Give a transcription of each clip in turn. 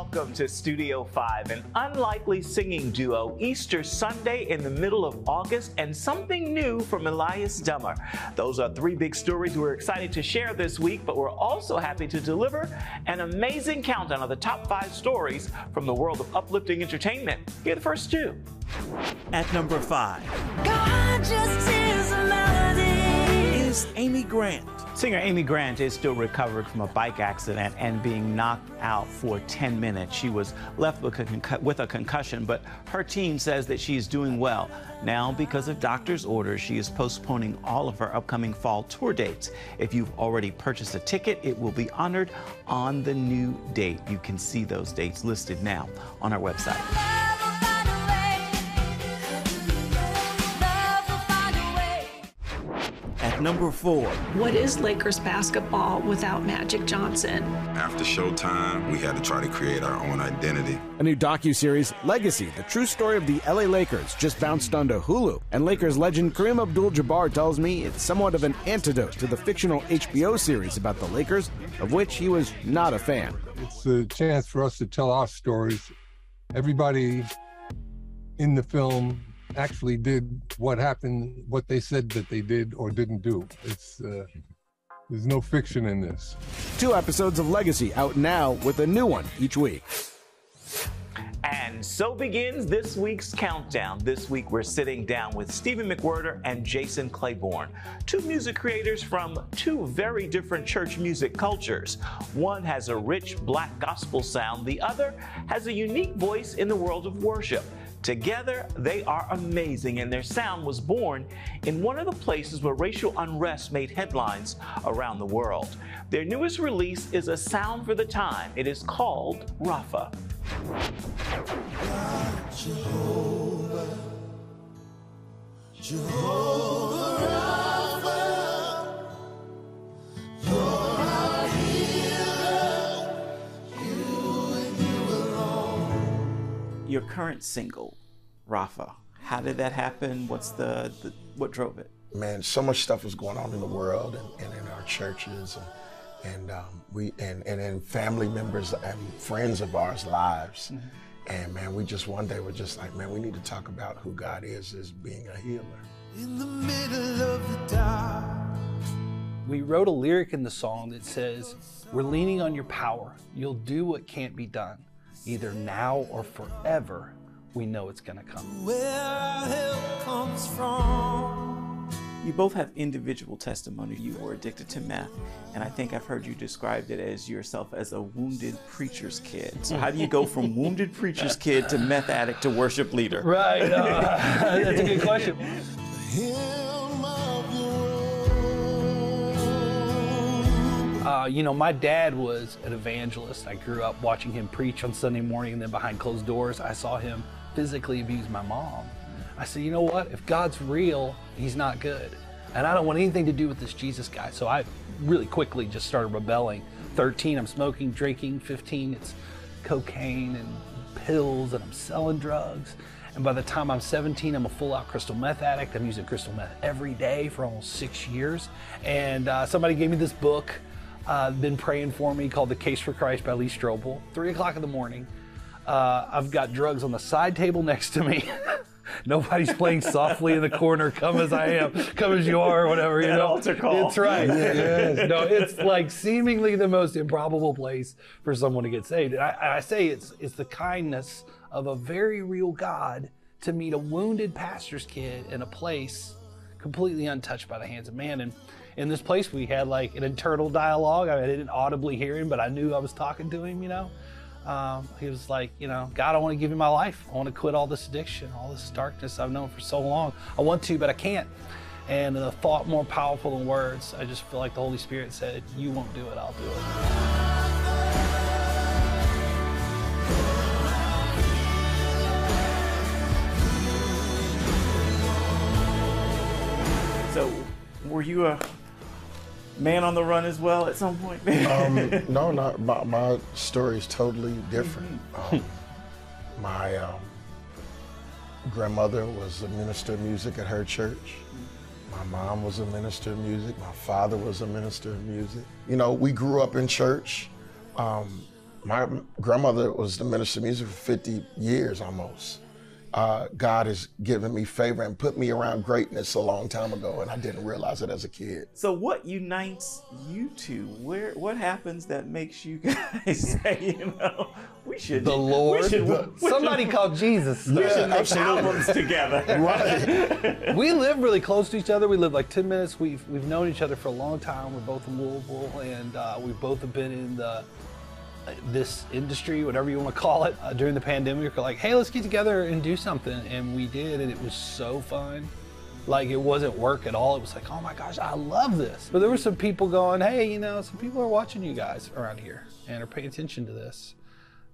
Welcome to Studio 5, an unlikely singing duo, Easter Sunday in the middle of August, and something new from Elias Dummer. Those are three big stories we're excited to share this week, but we're also happy to deliver an amazing countdown of the top 5 stories from the world of uplifting entertainment. Here are the first two. At number 5, God just is a melody, is Amy Grant. Singer Amy Grant is still recovered from a bike accident and being knocked out for 10 minutes. She was left with a concussion, but her team says that she is doing well. Now, because of doctor's orders, she is postponing all of her upcoming fall tour dates. If you've already purchased a ticket, it will be honored on the new date. You can see those dates listed now on our website. Number 4. What is Lakers basketball without Magic Johnson? After showtime, we had to try to create our own identity. A new docuseries, Legacy, the true story of the LA Lakers, just bounced onto Hulu. And Lakers legend Kareem Abdul-Jabbar tells me it's somewhat of an antidote to the fictional HBO series about the Lakers, of which he was not a fan. It's a chance for us to tell our stories. Everybody in the film actually did what happened, what they said that they did or didn't do. It's there's no fiction in this. 2 episodes of Legacy out now with a new one each week. And so begins this week's countdown. This week we're sitting down with Stephen McWhirter and Jason Claiborne, two music creators from two very different church music cultures. One has a rich black gospel sound, the other has a unique voice in the world of worship. Together, they are amazing, and their sound was born in one of the places where racial unrest made headlines around the world. Their newest release is a sound for the time. It is called Rapha. God, Jehovah, Jehovah Rapha, you're our healer, you and you alone. Your current single, Rapha, how did that happen? What's what drove it? Man, so much stuff was going on in the world and in our churches. And family members and friends of ours' lives. Mm-hmm. And man, we just one day were just like, man, we need to talk about who God is as being a healer. In the middle of the dark. We wrote a lyric in the song that says, we're leaning on your power. You'll do what can't be done. Either now or forever, we know it's gonna come. Where our help comes from. You both have individual testimony. You were addicted to meth, and I think I've heard you described it as yourself as a wounded preacher's kid. So how do you go from wounded preacher's kid to meth addict to worship leader? Right, that's a good question. You know, my dad was an evangelist. I grew up watching him preach on Sunday morning, and then behind closed doors, I saw him physically abuse my mom. I said, you know what? If God's real, he's not good. And I don't want anything to do with this Jesus guy. So I really quickly just started rebelling. 13, I'm smoking, drinking. 15, it's cocaine and pills, and I'm selling drugs. And by the time I'm 17, I'm a full-out crystal meth addict. I'm using crystal meth every day for almost 6 years. And somebody gave me this book, been praying for me, called The Case for Christ by Lee Strobel. 3 o'clock in the morning, I've got drugs on the side table next to me. Nobody's playing softly in the corner, come as I am, come as you are, or whatever, you know. Altar call. It's right. Yes. No, it's like seemingly the most improbable place for someone to get saved. And I say it's the kindness of a very real God to meet a wounded pastor's kid in a place completely untouched by the hands of man. And in this place, we had like an internal dialogue. I mean, I didn't audibly hear him, but I knew I was talking to him, you know. He was like, you know, God, I want to give you my life. I want to quit all this addiction, all this darkness I've known for so long. I want to, but I can't. And the thought more powerful than words, I just feel like the Holy Spirit said, you won't do it, I'll do it. So, were you a man on the run as well at some point? No, not my story is totally different. My grandmother was a minister of music at her church. My mom was a minister of music. My father was a minister of music. You know, we grew up in church. My grandmother was the minister of music for 50 years almost. God has given me favor and put me around greatness a long time ago, and I didn't realize it as a kid. So what unites you two? Where, what happens that makes you guys say, you know, we should... The Lord. Somebody called Jesus. We should make albums together. Right. We live really close to each other. We live like 10 minutes. We've known each other for a long time. We're both in Louisville, and we both have been in the... this industry, whatever you want to call it, during the pandemic, we're like, hey, let's get together and do something. And we did, and it was so fun. Like, it wasn't work at all. It was like, oh my gosh, I love this. But there were some people going, hey, you know, some people are watching you guys around here and are paying attention to this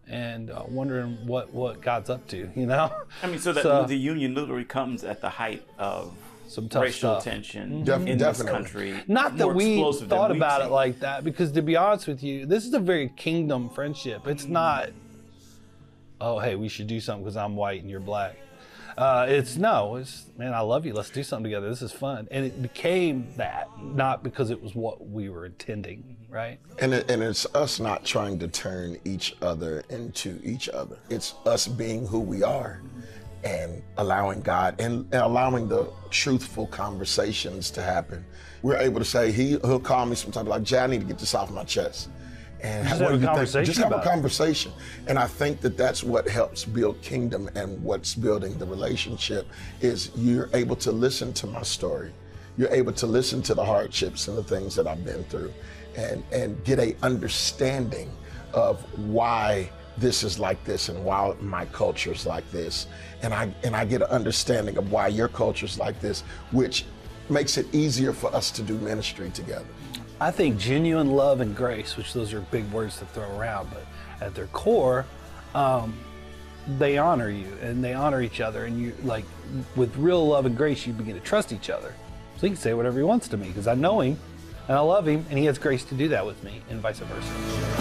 and wondering what God's up to, you know? I mean, so that the union literally comes at the height of some tough racial tension in this country. Not that we thought about it like that, because to be honest with you, this is a very kingdom friendship. It's not, oh, hey, we should do something because I'm white and you're black. It's, man, I love you. Let's do something together. This is fun. And it became that, not because it was what we were intending, right? And it's us not trying to turn each other into each other. It's us being who we are. And allowing God and allowing the truthful conversations to happen. We're able to say, he'll call me sometimes, like, Jay, I need to get this off my chest. And just have a conversation. Just have a conversation. And I think that that's what helps build kingdom, and what's building the relationship is you're able to listen to my story. You're able to listen to the hardships and the things that I've been through, and get an understanding of why this is like this, and why my culture's like this. And I get an understanding of why your culture's like this, which makes it easier for us to do ministry together. I think genuine love and grace, which those are big words to throw around, but at their core, they honor you and they honor each other. And you, like, with real love and grace, you begin to trust each other. So he can say whatever he wants to me, because I know him and I love him, and he has grace to do that with me, and vice versa.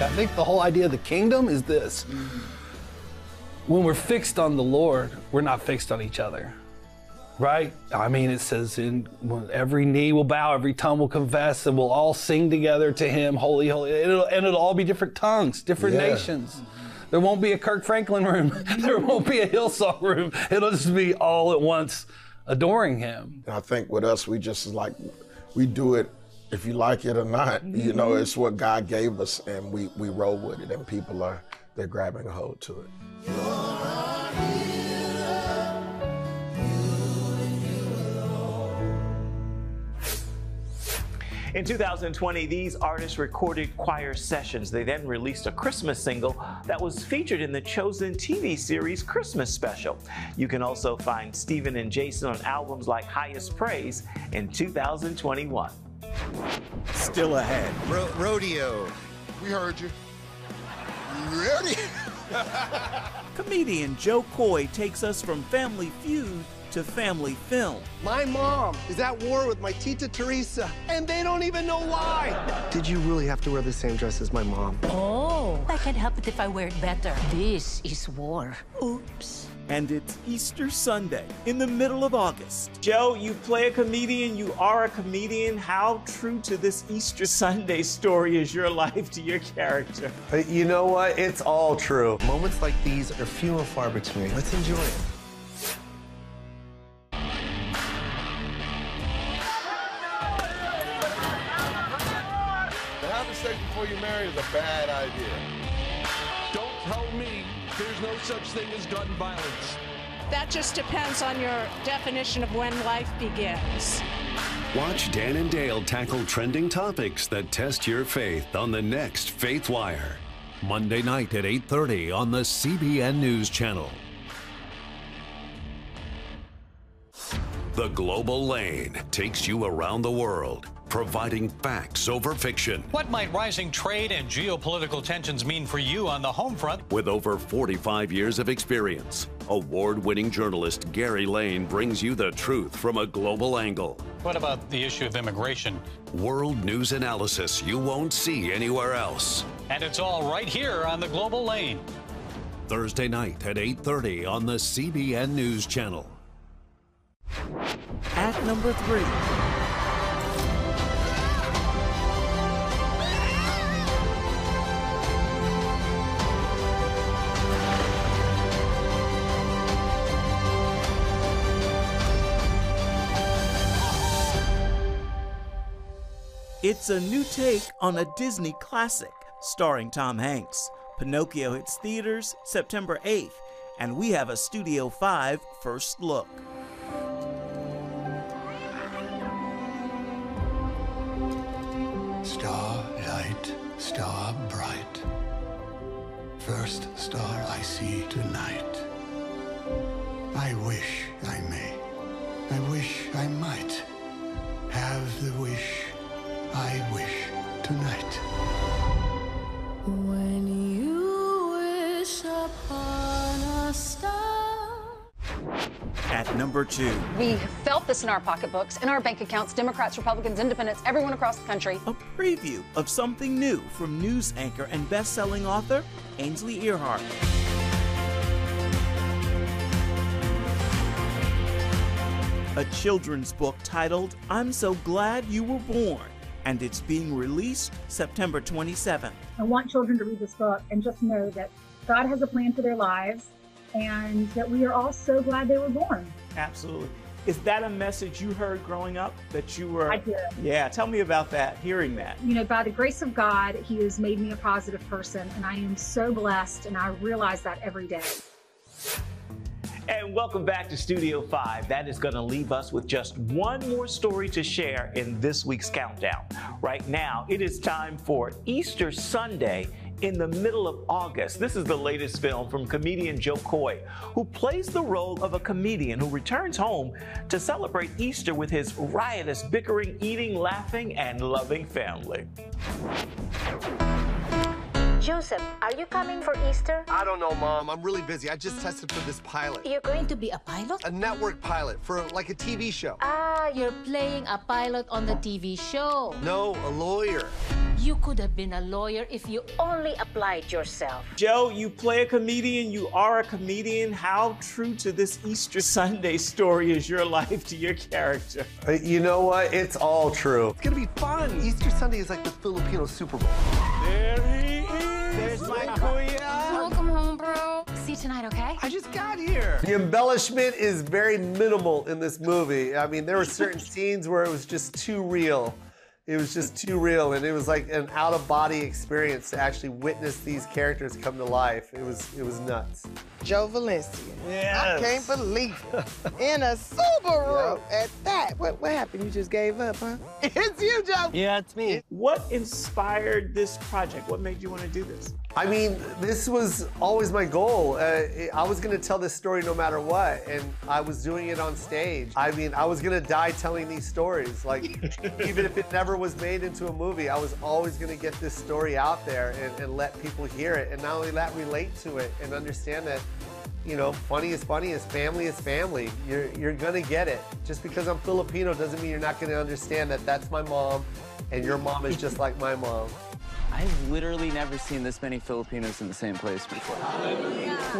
I think the whole idea of the kingdom is this. When we're fixed on the Lord, we're not fixed on each other, right? I mean, it says every knee will bow, every tongue will confess, and we'll all sing together to him, holy, holy. It'll all be different tongues, different nations. There won't be a Kirk Franklin room. There won't be a Hillsong room. It'll just be all at once adoring him. And I think with us, we just like, we do it if you like it or not, you know, it's what God gave us, and we roll with it, and people are, they're grabbing a hold to it. You're our hero, you and you alone. In 2020, these artists recorded choir sessions. They then released a Christmas single that was featured in the Chosen TV series Christmas Special. You can also find Stephen and Jason on albums like Highest Praise in 2021. Still ahead. Rodeo. We heard you. Rodeo. Comedian Jo Koy takes us from Family Feud to family film. My mom is at war with my Tita Teresa, and they don't even know why. Did you really have to wear the same dress as my mom? Oh, I can't help it if I wear it better. This is war. Oops. And it's Easter Sunday in the middle of August. Jo, you play a comedian, you are a comedian. How true to this Easter Sunday story is your life to your character? You know what? It's all true. Moments like these are few and far between. Let's enjoy it. Before you marry is a bad idea. Don't tell me there's no such thing as gun violence. That just depends on your definition of when life begins. Watch Dan and Dale tackle trending topics that test your faith on the next Faith Wire. Monday night at 8:30 on the CBN News Channel. The Global Lane takes you around the world, providing facts over fiction. What might rising trade and geopolitical tensions mean for you on the home front? With over 45 years of experience, award-winning journalist Gary Lane brings you the truth from a global angle. What about the issue of immigration? World news analysis you won't see anywhere else. And it's all right here on the Global Lane. Thursday night at 8:30 on the CBN News Channel. At number 3. It's a new take on a Disney classic starring Tom Hanks. Pinocchio hits theaters September 8th, and we have a Studio 5 first look. Starlight, star bright, first star I see tonight. I wish I may, I wish I might, have the wish I wish tonight. When you wish upon a star. At number 2. We felt this in our pocketbooks, in our bank accounts, Democrats, Republicans, Independents, everyone across the country. A preview of something new from news anchor and best-selling author Ainsley Earhardt. A children's book titled I'm So Glad You Were Born, and it's being released September 27th. I want children to read this book and just know that God has a plan for their lives and that we are all so glad they were born. Absolutely. Is that a message you heard growing up that you were? I did. Yeah, tell me about that, hearing that. You know, by the grace of God, He has made me a positive person, and I am so blessed, and I realize that every day. And welcome back to Studio 5. That is going to leave us with just one more story to share in this week's countdown. Right now, it is time for Easter Sunday in the middle of August. This is the latest film from comedian Jo Koy, who plays the role of a comedian who returns home to celebrate Easter with his riotous, bickering, eating, laughing, and loving family. Joseph, are you coming for Easter? I don't know, Mom. I'm really busy. I just tested for this pilot. You're going to be a pilot? A network pilot for, like, a TV show. Ah, you're playing a pilot on the TV show. No, a lawyer. You could have been a lawyer if you only applied yourself. Jo, you play a comedian. You are a comedian. How true to this Easter Sunday story is your life to your character? You know what? It's all true. It's going to be fun. Easter Sunday is like the Filipino Super Bowl. There he is. There's my kuya. Welcome home, bro. See you tonight, okay? I just got here. The embellishment is very minimal in this movie. I mean, there were certain scenes where it was just too real. It was just too real, and it was like an out-of-body experience to actually witness these characters come to life. It was nuts. Jo Valencia. Yes. I can't believe it. In a Subaru at that. What happened? You just gave up, huh? It's you, Jo. Yeah, it's me. What inspired this project? What made you want to do this? I mean, this was always my goal. I was going to tell this story no matter what, and I was doing it on stage. I mean, I was going to die telling these stories. Like, even if it never was made into a movie, I was always going to get this story out there and let people hear it, and not only that, relate to it and understand that, you know, funny is funny, is family is family. You're going to get it. Just because I'm Filipino doesn't mean you're not going to understand that that's my mom, and your mom is just like my mom. I've literally never seen this many Filipinos in the same place before.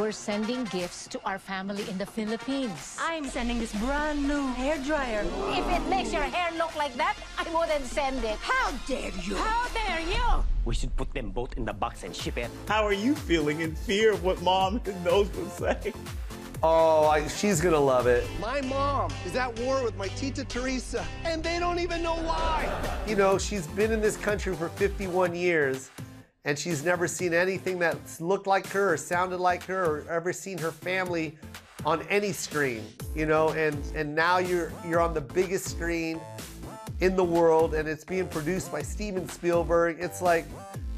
We're sending gifts to our family in the Philippines. I'm sending this brand new hairdryer. If it makes your hair look like that, I wouldn't send it. How dare you? How dare you? We should put them both in the box and ship it. How are you feeling in fear of what Mom and those would say? Oh, she's gonna love it. My mom is at war with my Tita Teresa, and they don't even know why. You know, she's been in this country for 51 years, and she's never seen anything that looked like her or sounded like her or ever seen her family on any screen, you know, and now you're on the biggest screen in the world, and it's being produced by Steven Spielberg. It's like,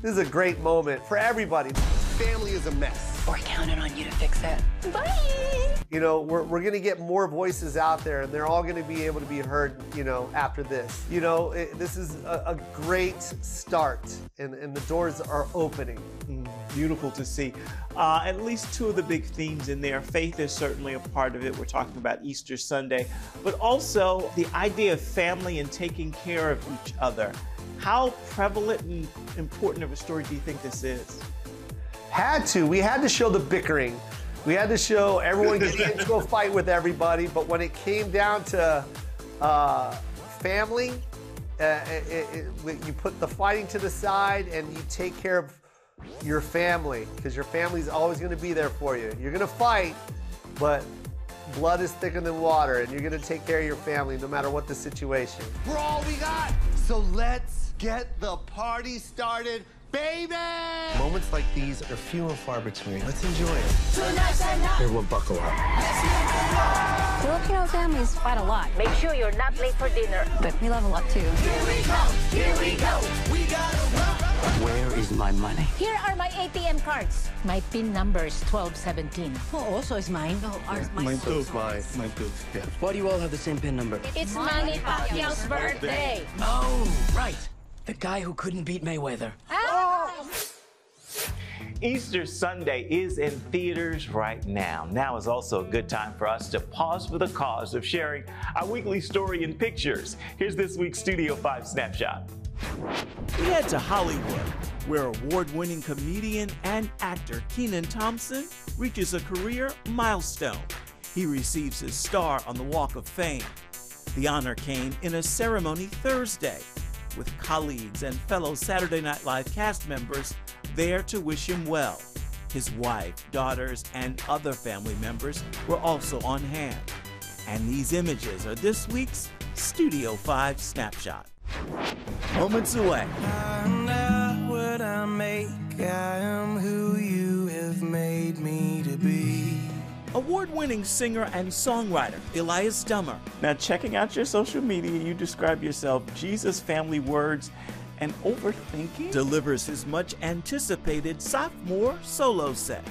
this is a great moment for everybody. Family is a mess. We're counting on you to fix it. Bye! You know, we're gonna get more voices out there, and they're all gonna be able to be heard, you know, after this. You know, this is a great start, and the doors are opening. Beautiful to see. At least two of the big themes in there. Faith is certainly a part of it. We're talking about Easter Sunday, but also the idea of family and taking care of each other. How prevalent and important of a story do you think this is? Had to. We had to show the bickering. We had to show everyone getting into a fight with everybody. But when it came down to family, you put the fighting to the side and you take care of your family, because your family's always going to be there for you. You're going to fight, but blood is thicker than water, and you're going to take care of your family no matter what the situation. We're all we got, so let's Get the party started, baby! Moments like these are few and far between. Let's enjoy it. Tonight's a night. Everyone buckle up. Filipino families fight a lot. Make sure you're not late for dinner. But we level up, too. Here we go, here we go. We gotta run. Where is my money? Here are my ATM cards. My PIN number is 1217. Oh, also is mine. Oh, ours, yeah. Mine too, mine too. Yeah. Why do you all have the same PIN number? It's Manny Pacquiao's birthday. Oh, right. The guy who couldn't beat Mayweather. Oh! Easter Sunday is in theaters right now. Now is also a good time for us to pause for the cause of sharing our weekly story in pictures. Here's this week's Studio 5 snapshot. We head to Hollywood, where award-winning comedian and actor Kenan Thompson reaches a career milestone. He receives his star on the Walk of Fame. The honor came in a ceremony Thursday, with colleagues and fellow Saturday Night Live cast members there to wish him well. His wife, daughters, and other family members were also on hand. And these images are this week's Studio 5 snapshot. Moments away. I'm not what I make, I am who you have made me to be. Award-winning singer and songwriter Elias Dummer. Now, checking out your social media, you describe yourself Jesus family words and overthinking. Delivers his much-anticipated sophomore solo set.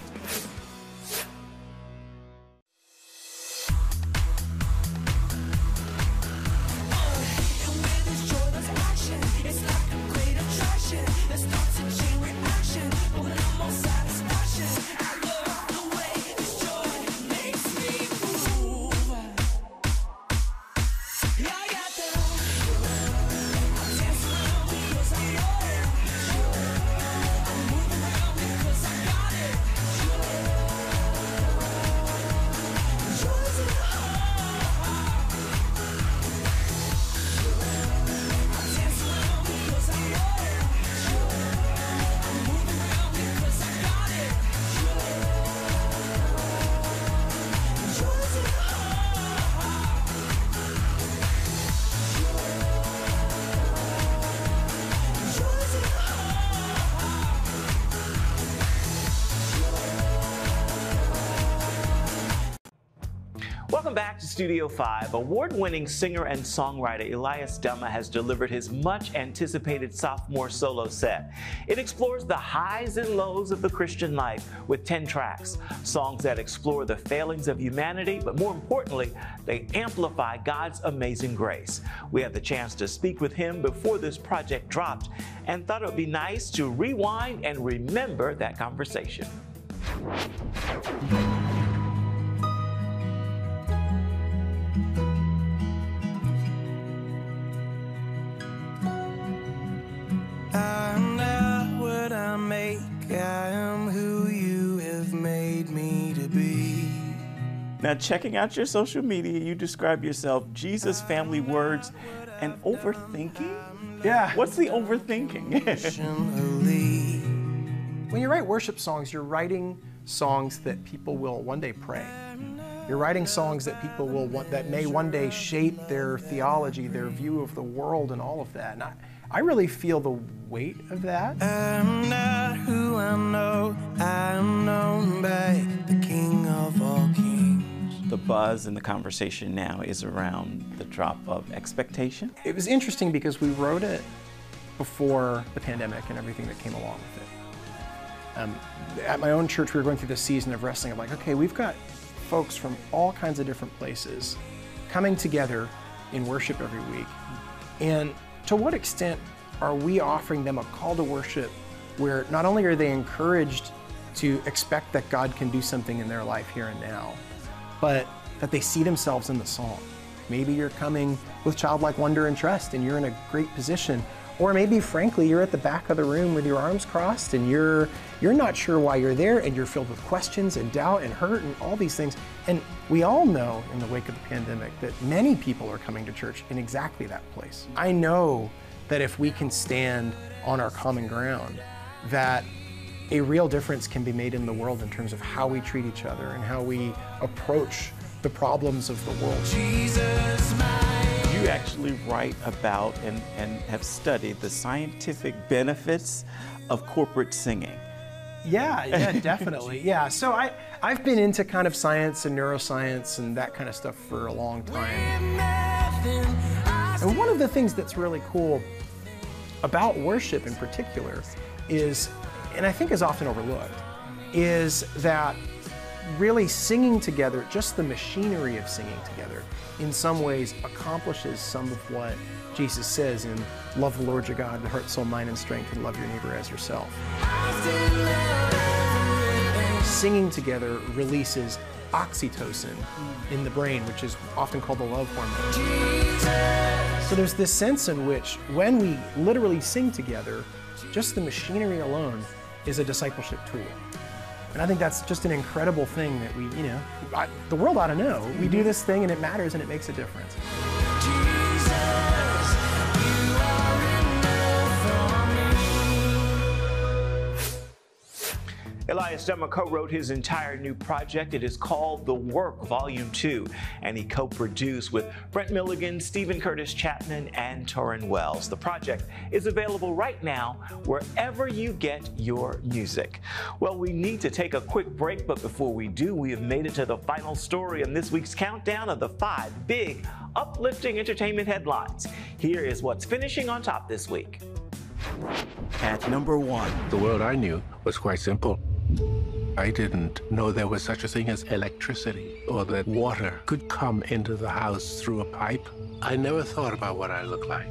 Welcome back to Studio 5. Award-winning singer and songwriter Elias Dummer has delivered his much-anticipated sophomore solo set. It explores the highs and lows of the Christian life with 10 tracks, songs that explore the failings of humanity, but more importantly, they amplify God's amazing grace. We had the chance to speak with him before this project dropped and thought it would be nice to rewind and remember that conversation. I'm not what I make, I am who you have made me to be. Now, checking out your social media, you describe yourself Jesus family words and overthinking? Yeah. What's the overthinking? When you write worship songs, you're writing songs that people will one day pray. You're writing songs that people will want, that may one day shape their theology, their view of the world and all of that. And I really feel the weight of that. I'm not who I know, I'm known by the King of all kings. The buzz and the conversation now is around the drop of Expectation. It was interesting because we wrote it before the pandemic and everything that came along with it. At my own church, we were going through this season of wrestling of like, okay, we've got folks from all kinds of different places coming together in worship every week. And to what extent are we offering them a call to worship where not only are they encouraged to expect that God can do something in their life here and now, but that they see themselves in the song? Maybe you're coming with childlike wonder and trust and you're in a great position. Or maybe, frankly, you're at the back of the room with your arms crossed and you're not sure why you're there and you're filled with questions and doubt and hurt and all these things. And we all know in the wake of the pandemic that many people are coming to church in exactly that place. I know that if we can stand on our common ground, that a real difference can be made in the world in terms of how we treat each other and how we approach the problems of the world. Jesus, my you actually write about and have studied the scientific benefits of corporate singing. Yeah, definitely. Yeah, so I've been into kind of science and neuroscience and that kind of stuff for a long time. And one of the things that's really cool about worship in particular is, and I think is often overlooked, is that really singing together, just the machinery of singing together, in some ways accomplishes some of what Jesus says in love the Lord your God, with heart, soul, mind, and strength, and love your neighbor as yourself. Singing together releases oxytocin in the brain, which is often called the love hormone. So there's this sense in which when we literally sing together, just the machinery alone is a discipleship tool. And I think that's just an incredible thing that we, you know, the world ought to know. We do this thing and it matters and it makes a difference. Elias Dummer co-wrote his entire new project. It is called The Work, Volume 2, and he co-produced with Brent Milligan, Stephen Curtis Chapman, and Torrin Wells. The project is available right now wherever you get your music. Well, we need to take a quick break, but before we do, we have made it to the final story in this week's countdown of the 5 big, uplifting entertainment headlines. Here is what's finishing on top this week. At number 1. The world I knew was quite simple. I didn't know there was such a thing as electricity, or that water could come into the house through a pipe. I never thought about what I looked like.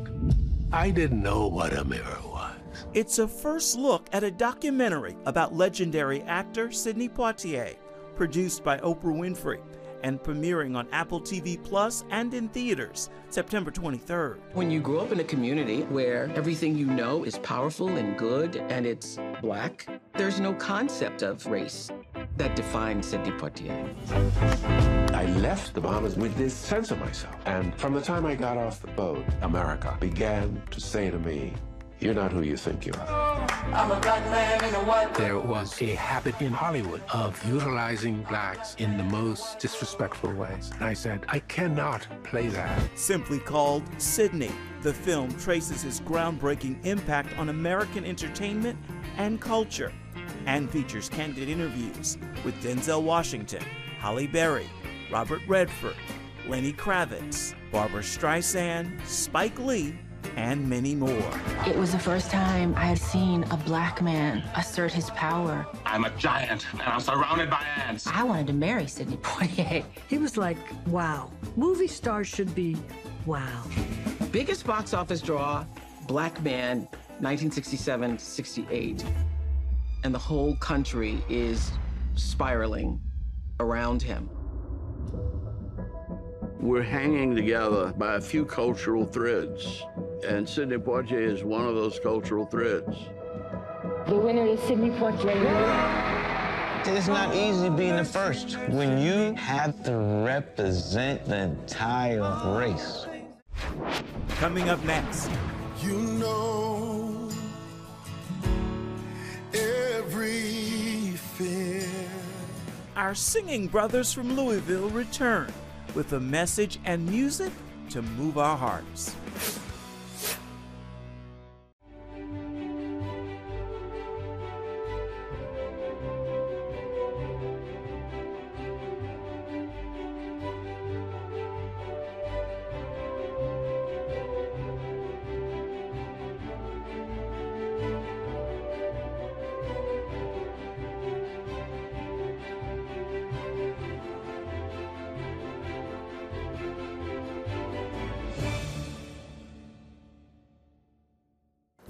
I didn't know what a mirror was. It's a first look at a documentary about legendary actor Sidney Poitier, produced by Oprah Winfrey and premiering on Apple TV Plus and in theaters September 23rd. When you grow up in a community where everything you know is powerful and good and it's black, there's no concept of race that defines Sidney Poitier. I left the Bahamas with this sense of myself. And from the time I got off the boat, America began to say to me, "You're not who you think you are." I'm a black man in a white. There was a habit in Hollywood of utilizing blacks in the most disrespectful ways. And I said, I cannot play that. Simply called Sidney, the film traces his groundbreaking impact on American entertainment and culture, and features candid interviews with Denzel Washington, Halle Berry, Robert Redford, Lenny Kravitz, Barbra Streisand, Spike Lee, and many more. It was the first time I had seen a black man assert his power. I'm a giant, and I'm surrounded by ants. I wanted to marry Sidney Poitier. He was like, wow. Movie stars should be, wow. Biggest box office draw, black man, 1967-68. And the whole country is spiraling around him. We're hanging together by a few cultural threads, and Sidney Poitier is one of those cultural threads. The winner is Sidney Poitier. It's not easy being the first when you have to represent the entire race. Coming up next. You know every fear. Our singing brothers from Louisville return with a message and music to move our hearts.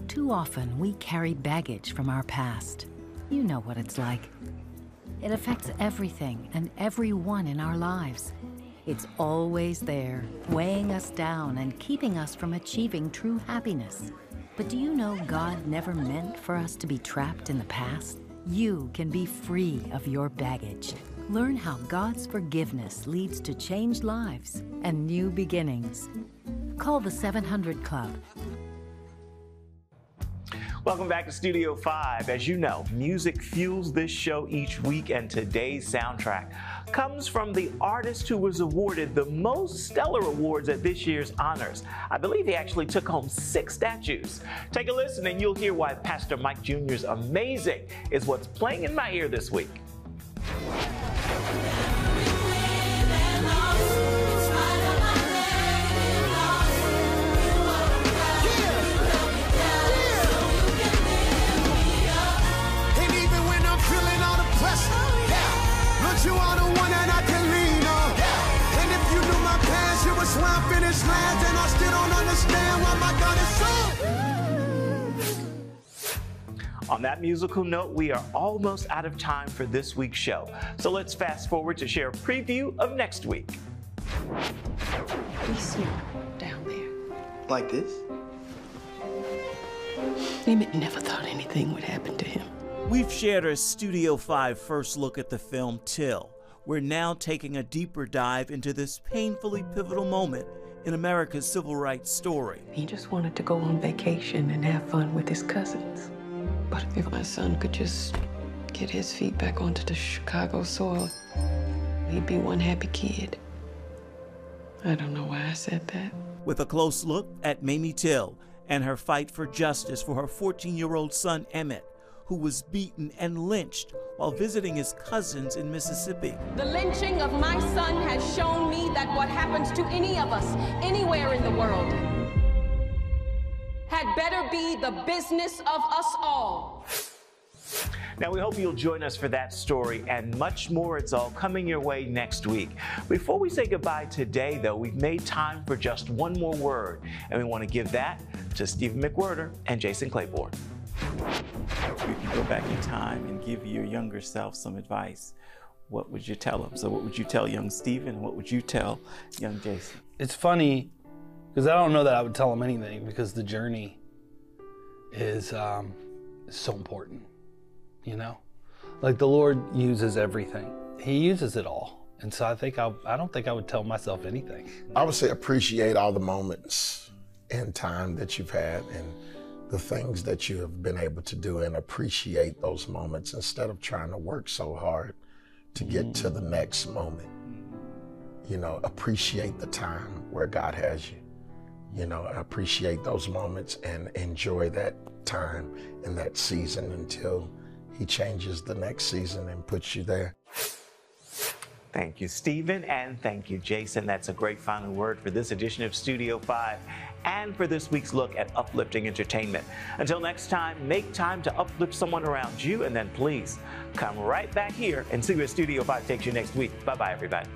Too often, we carry baggage from our past. You know what it's like. It affects everything and everyone in our lives. It's always there, weighing us down and keeping us from achieving true happiness. But do you know God never meant for us to be trapped in the past? You can be free of your baggage. Learn how God's forgiveness leads to changed lives and new beginnings. Call the 700 Club. Welcome back to Studio 5. As you know, music fuels this show each week, and today's soundtrack comes from the artist who was awarded the most stellar awards at this year's honors. I believe he actually took home 6 statues. Take a listen and you'll hear why Pastor Mike Jr.'s Amazing is what's playing in my ear this week. On that musical note, we are almost out of time for this week's show. So let's fast forward to share a preview of next week. We sneak down there. Like this? Emmett never thought anything would happen to him. We've shared a Studio 5 first look at the film Till. We're now taking a deeper dive into this painfully pivotal moment in America's civil rights story. He just wanted to go on vacation and have fun with his cousins. But if my son could just get his feet back onto the Chicago soil, he'd be one happy kid. I don't know why I said that. With a close look at Mamie Till and her fight for justice for her 14-year-old son, Emmett, who was beaten and lynched while visiting his cousins in Mississippi. The lynching of my son has shown me that what happens to any of us, anywhere in the world, had better be the business of us all. Now, we hope you'll join us for that story and much more. It's all coming your way next week. Before we say goodbye today, though, we've made time for just one more word, and we want to give that to Stephen McWhirter and Jason Claiborne. If you could go back in time and give your younger self some advice, what would you tell him? So what would you tell young Stephen, and what would you tell young Jason? It's funny, because I don't know that I would tell him anything, because the journey is so important, you know? Like, the Lord uses everything. He uses it all. And so I don't think I would tell myself anything. I would say appreciate all the moments and time that you've had and the things that you have been able to do, and appreciate those moments instead of trying to work so hard to get to the next moment. You know, appreciate the time where God has you. You know, appreciate those moments and enjoy that time and that season until He changes the next season and puts you there. Thank you, Stephen, and thank you, Jason. That's a great final word for this edition of Studio 5 and for this week's look at uplifting entertainment. Until next time, make time to uplift someone around you, and then please come right back here and see where Studio 5 takes you next week. Bye-bye, everybody.